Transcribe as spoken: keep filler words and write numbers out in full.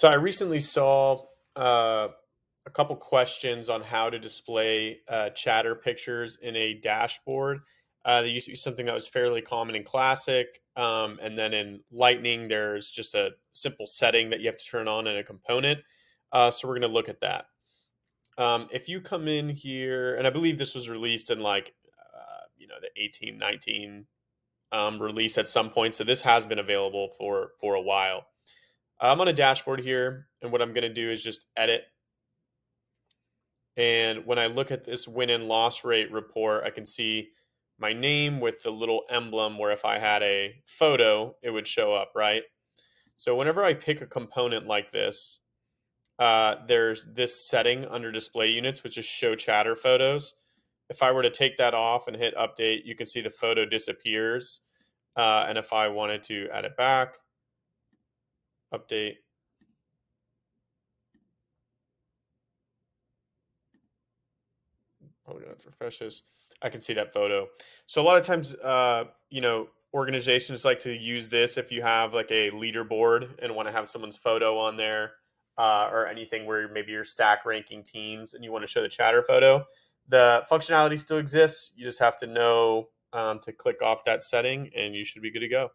So I recently saw uh, a couple questions on how to display uh, Chatter pictures in a dashboard. Uh, there used to be something that was fairly common in Classic. Um, and then in Lightning, there's just a simple setting that you have to turn on in a component. Uh, so we're going to look at that. Um, if you come in here, and I believe this was released in like, uh, you know, the eighteen, nineteen um, release at some point. So this has been available for, for a while. I'm on a dashboard here, and what I'm going to do is just edit. And when I look at this win and loss rate report, I can see my name with the little emblem where if I had a photo, it would show up, right? So whenever I pick a component like this, uh, there's this setting under display units, which is show chatter photos. If I were to take that off and hit update, you can see the photo disappears. Uh, and if I wanted to add it back, update. Probably gonna have to refresh this. I can see that photo. So a lot of times, uh, you know, organizations like to use this if you have like a leaderboard and want to have someone's photo on there, uh, or anything where maybe you're stack ranking teams and you want to show the chatter photo. The functionality still exists. You just have to know um, to click off that setting, and you should be good to go.